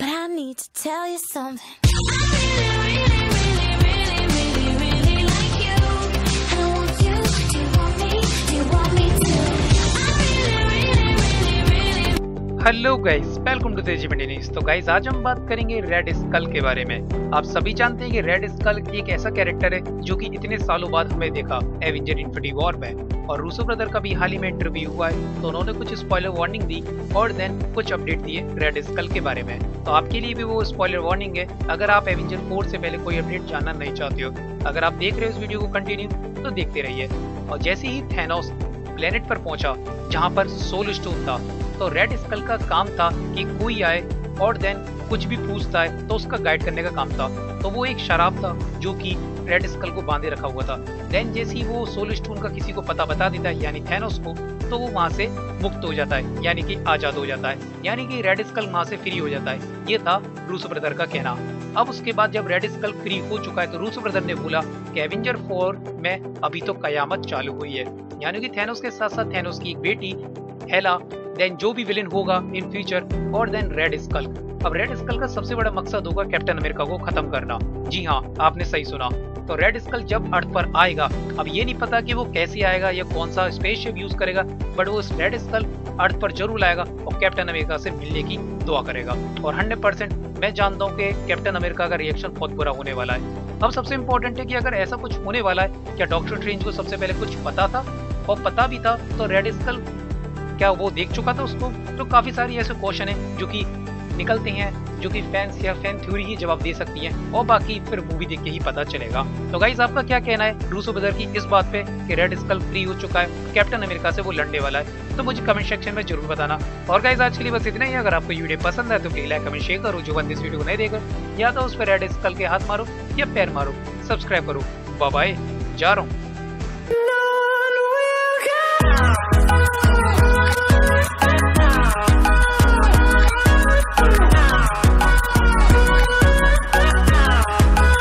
but I need to tell you something. Hello guys, welcome to तेजी Mandi news. तो guys आज हम बात करेंगे रेड स्कल के बारे में। आप सभी जानते हैं कि रेड स्कल एक ऐसा कैरेक्टर है जो कि इतने सालों बाद हमें देखा एवेंजर इन्फिनिटी वॉर में, और रूसो ब्रदर का भी हाल ही में इंटरव्यू हुआ है तो उन्होंने कुछ स्पॉइलर वार्निंग दी और देन कुछ अपडेट दिए रेड स्कल के बारे में। तो आपके लिए भी वो स्पॉइलर वार्निंग है अगर आप एवेंजर 4 से पहले कोई अपडेट जानना नहीं चाहते हो। अगर आप देख रहे हो इस वीडियो को कंटिन्यू तो देखते रहिए। और जैसे ही थैनोस प्लेनेट पर पहुंचा जहां पर सोल स्टोन था, तो रेड स्कल का काम था कि कोई आए और देन कुछ भी पूछता है तो उसका गाइड करने का काम था। तो वो एक शराब था जो कि रेड स्कल को बांधे रखा हुआ था। देन जैसे ही वो सोल स्टोन का किसी को पता बता देता है यानी थैनोस को, तो वो वहाँ से मुक्त हो जाता है यानी कि आजाद हो जाता है, यानी कि रेड स्कल वहाँ से फ्री हो जाता है। ये था रूसो ब्रदर का कहना। अब उसके बाद जब रेड स्कल फ्री हो चुका है तो रूसो ब्रदर ने बोला कि एवेंजर 4 में अभी तो कयामत चालू हुई है, यानी कि थैनोस के साथ साथ थैनोस की एक बेटी हेला, देन जो भी विलेन होगा इन फ्यूचर, और देन रेड स्कल। अब रेड स्कल का सबसे बड़ा मकसद होगा कैप्टन अमेरिका को खत्म करना। जी हाँ, आपने सही सुना। तो रेड स्कल जब अर्थ पर आएगा, अब ये नहीं पता कि वो कैसे आएगा या कौन सा स्पेसशिप यूज करेगा, बट वो रेड स्कल अर्थ पर जरूर आएगा और कैप्टन अमेरिका से मिलने की दुआ करेगा। और 100% मैं जानता हूँ कि कैप्टन अमेरिका का रिएक्शन बहुत बुरा होने वाला है। अब सबसे इम्पोर्टेंट है कि अगर ऐसा कुछ होने वाला है, क्या डॉक्टर स्ट्रेंज को सबसे पहले कुछ पता था? और पता भी था तो रेड स्कल क्या वो देख चुका था उसको? तो काफी सारी ऐसे क्वेश्चन है जो कि निकलते हैं, जो कि फैंस या फैन थ्योरी ही जवाब दे सकती है और बाकी फिर मूवी देख के ही पता चलेगा। तो गाइस आपका क्या कहना है रूसो ब्रदर की इस बात पे कि रेड स्कल फ्री हो चुका है, कैप्टन अमेरिका से वो लड़ने वाला है? तो मुझे कमेंट सेक्शन में जरूर बताना। और गाइस आज के लिए बस इतना ही। अगर आपको वीडियो पसंद आए तो प्लीज लाइक कमेंट शेयर करो। जो बंद इस वीडियो को नहीं देखो या तो उस पर रेड स्कल के हाथ मारो या पैर मारो, सब्सक्राइब करो। बाय, जा रहा हूँ।